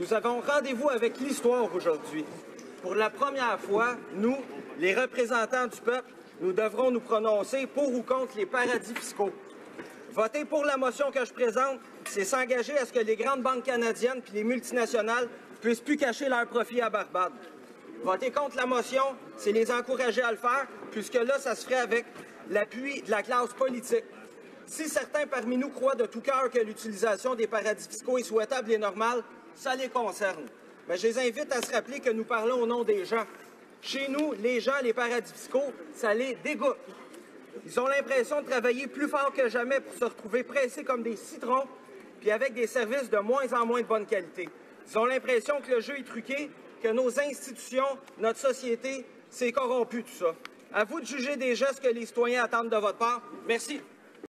Nous avons rendez-vous avec l'histoire aujourd'hui. Pour la première fois, nous, les représentants du peuple, nous devrons nous prononcer pour ou contre les paradis fiscaux. Voter pour la motion que je présente, c'est s'engager à ce que les grandes banques canadiennes puis les multinationales puissent plus cacher leurs profits à Barbade. Voter contre la motion, c'est les encourager à le faire, puisque là, ça se ferait avec l'appui de la classe politique. Si certains parmi nous croient de tout cœur que l'utilisation des paradis fiscaux est souhaitable et normale, ça les concerne. Mais je les invite à se rappeler que nous parlons au nom des gens. Chez nous, les gens, les paradis fiscaux, ça les dégoûte. Ils ont l'impression de travailler plus fort que jamais pour se retrouver pressés comme des citrons, puis avec des services de moins en moins de bonne qualité. Ils ont l'impression que le jeu est truqué, que nos institutions, notre société, c'est corrompu tout ça. À vous de juger des gestes que les citoyens attendent de votre part. Merci.